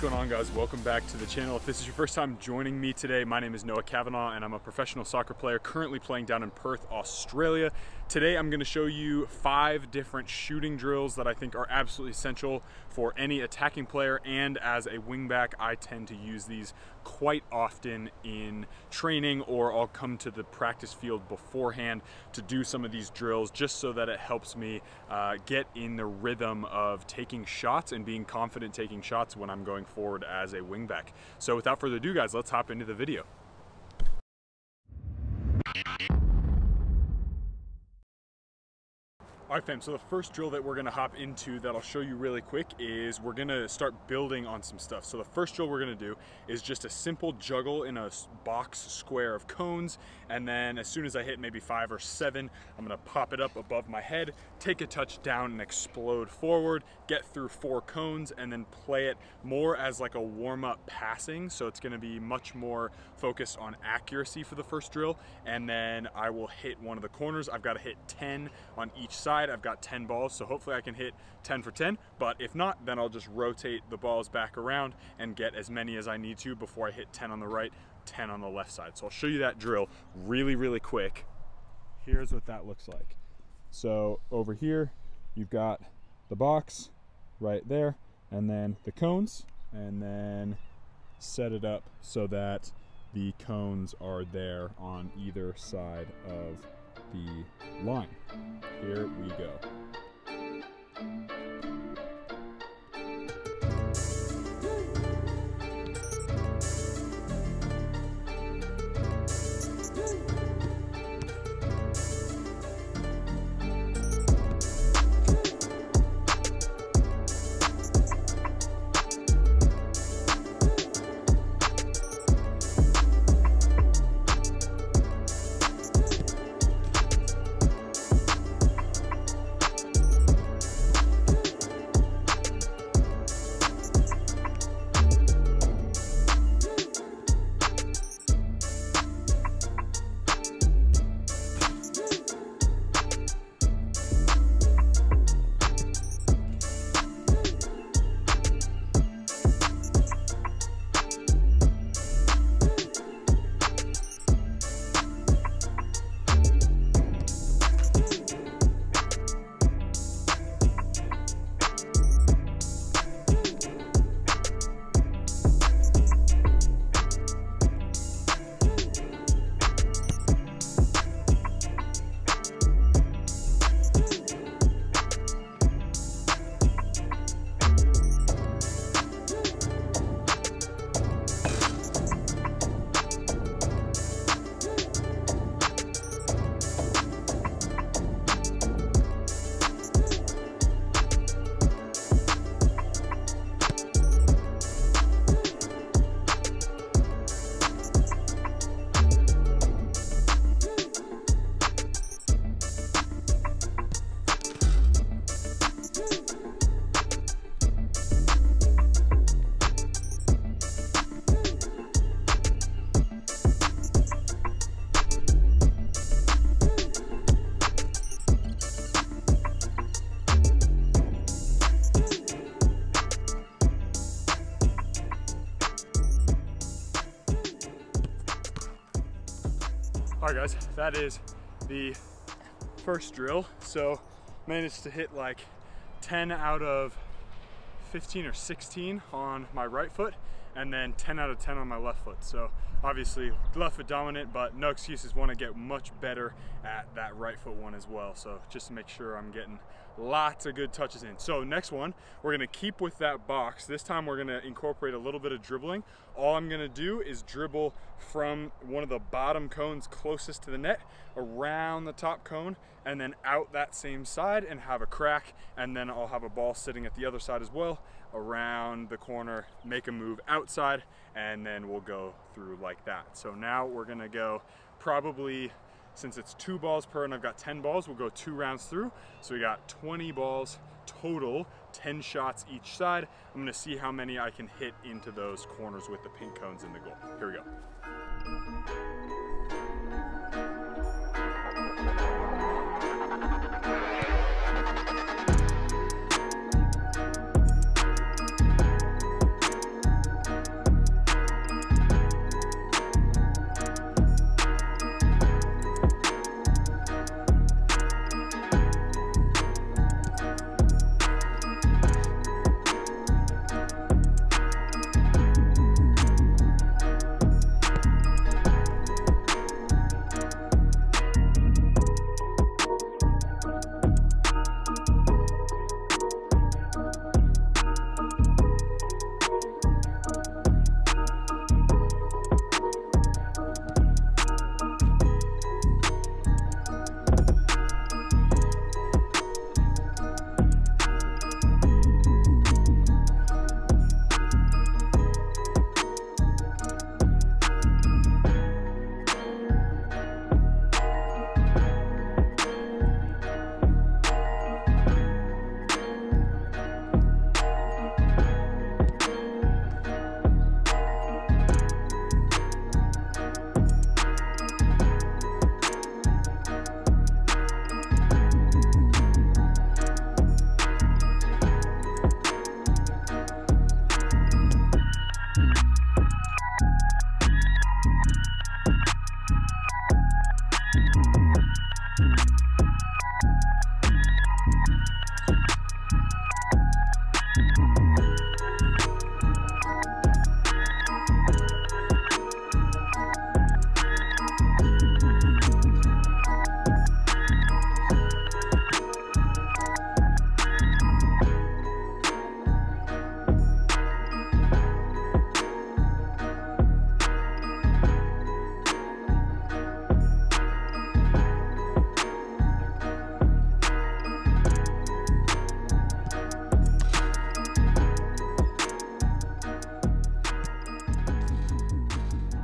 going on, guys? Welcome back to the channel. If this is your first time joining me today, my name is Noah Cavanaugh and I'm a professional soccer player currently playing down in Perth, Australia. Today I'm going to show you 5 different shooting drills that I think are absolutely essential for any attacking player, and as a wingback I tend to use these quite often in training, or I'll come to the practice field beforehand to do some of these drills just so that it helps me get in the rhythm of taking shots and being confident taking shots when I'm going forward as a wingback. So without further ado, guys, let's hop into the video. All right, fam, so the first drill that we're gonna hop into that I'll show you really quick is we're gonna start building on some stuff. So the first drill we're gonna do is just a simple juggle in a box square of cones, and then as soon as I hit maybe 5 or 7, I'm gonna pop it up above my head, take a touchdown and explode forward, get through 4 cones, and then play it more as like a warm-up passing. So it's gonna be much more focused on accuracy for the first drill, and then I will hit one of the corners. I've gotta hit 10 on each side. I've got 10 balls, so hopefully I can hit 10 for 10, but if not, then I'll just rotate the balls back around and get as many as I need to before I hit 10 on the right, 10 on the left side. So I'll show you that drill really, really quick. Here's what that looks like. So over here, you've got the box right there, and then the cones, and then set it up so that the cones are there on either side of the line. Here we go. All right, guys, that is the first drill. So managed to hit like 10 out of 15 or 16 on my right foot, and then 10 out of 10 on my left foot. So obviously left foot dominant, but no excuses, want to get much better at that right foot one as well. So just to make sure I'm getting lots of good touches in. So next one, we're going to keep with that box. This time we're going to incorporate a little bit of dribbling. All I'm going to do is dribble from one of the bottom cones closest to the net around the top cone, and then out that same side and have a crack, and then I'll have a ball sitting at the other side as well, around the corner, make a move outside, and then we'll go through like that. So now we're gonna go, probably, since it's 2 balls per and I've got 10 balls, we'll go 2 rounds through. So we got 20 balls total, 10 shots each side. I'm gonna see how many I can hit into those corners with the pink cones in the goal. Here we go.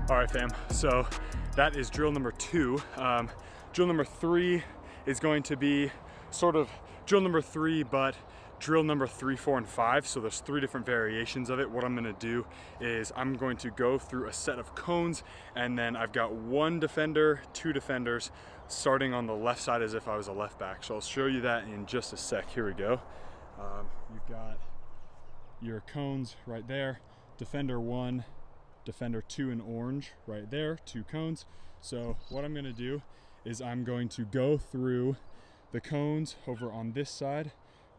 All right, fam, so that is drill number 2. Drill number 3 is going to be sort of drill number 3, but drill number 3, 4, and 5. So there's 3 different variations of it. What I'm gonna do is I'm going to go through a set of cones, and then I've got 1 defender, 2 defenders, starting on the left side as if I was a left back. So I'll show you that in just a sec. Here we go. You've got your cones right there. Defender 1, defender 2 in orange right there, 2 cones. So what I'm gonna do is I'm going to go through the cones over on this side,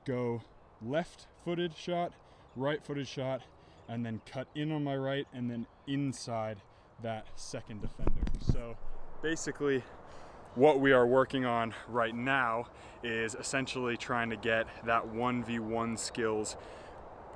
go left-footed shot, right-footed shot, and then cut in on my right and then inside that second defender. So basically what we are working on right now is essentially trying to get that 1v1 skills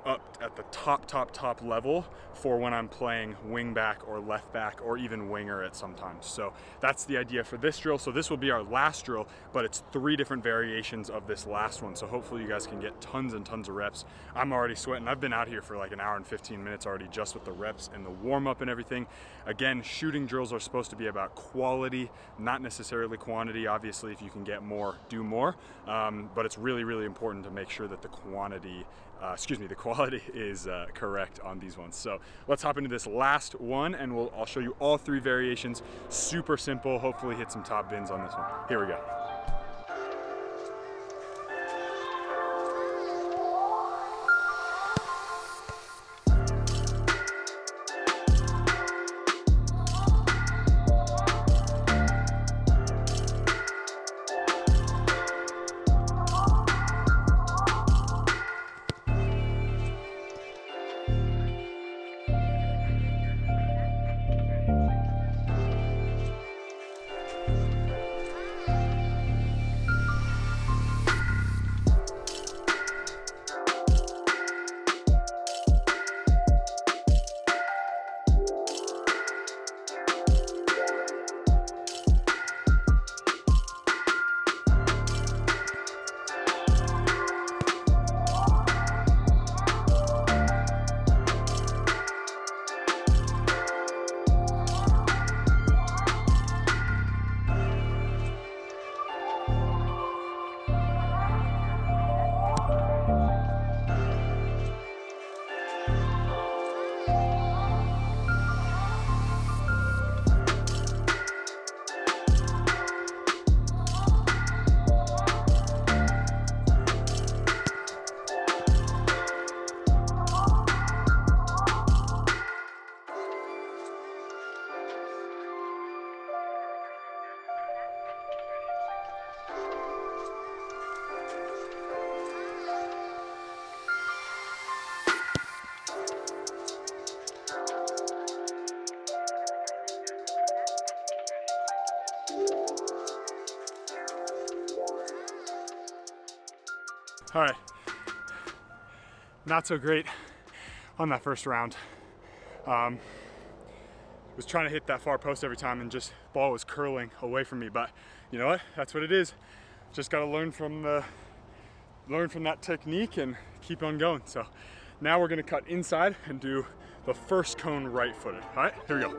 up at the top level for when I'm playing wing back or left back or even winger at sometimes. So that's the idea for this drill. So this will be our last drill, but it's 3 different variations of this last one. So hopefully you guys can get tons and tons of reps. I'm already sweating. I've been out here for like an hour and 15 minutes already just with the reps and the warm up and everything. Again, shooting drills are supposed to be about quality, not necessarily quantity. Obviously, if you can get more, do more. But it's really, really important to make sure that the quality is correct on these ones. So let's hop into this last one, and I'll show you all 3 variations. Super simple, hopefully hit some top bins on this one. Here we go. All right, not so great on that first round. Was trying to hit that far post every time, and just ball was curling away from me. But you know what? That's what it is. Just got to learn from that technique and keep on going. So now we're gonna cut inside and do the first cone right-footed. All right, here we go.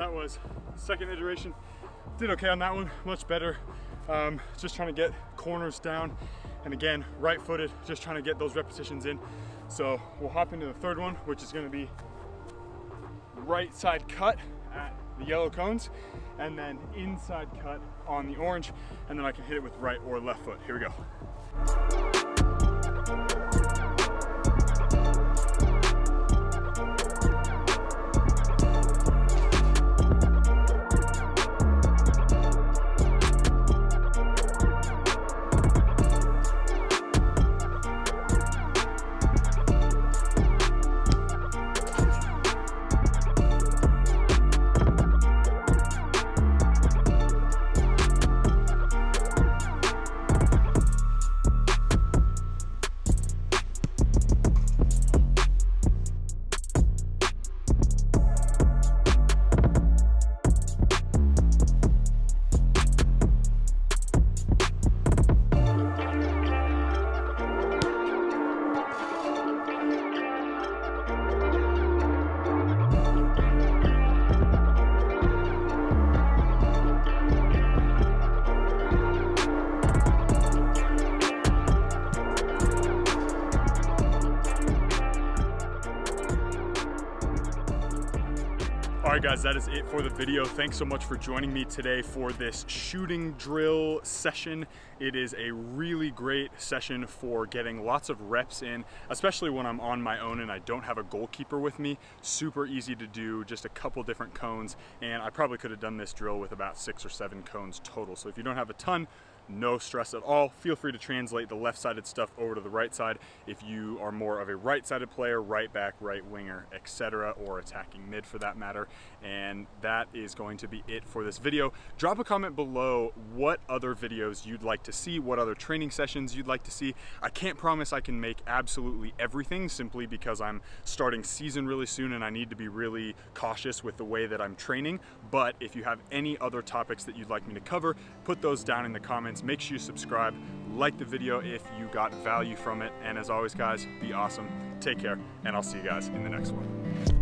That was second iteration. Did okay on that one, much better. Just trying to get corners down, and again, right footed, just trying to get those repetitions in. So we'll hop into the third one, which is gonna be right side cut at the yellow cones, and then inside cut on the orange, and then I can hit it with right or left foot. Here we go. Alright guys, that is it for the video. Thanks so much for joining me today for this shooting drill session. It is a really great session for getting lots of reps in, especially when I'm on my own and I don't have a goalkeeper with me. Super easy to do, just a couple different cones, and I probably could have done this drill with about 6 or 7 cones total. So if you don't have a ton, no stress at all. Feel free to translate the left-sided stuff over to the right side if you are more of a right-sided player, right back, right winger, etc., or attacking mid for that matter. And that is going to be it for this video. Drop a comment below what other videos you'd like to see, what other training sessions you'd like to see. I can't promise I can make absolutely everything simply because I'm starting season really soon and I need to be really cautious with the way that I'm training. But if you have any other topics that you'd like me to cover, put those down in the comments. Make sure you subscribe, like the video if you got value from it, and as always guys, be awesome, take care, and I'll see you guys in the next one.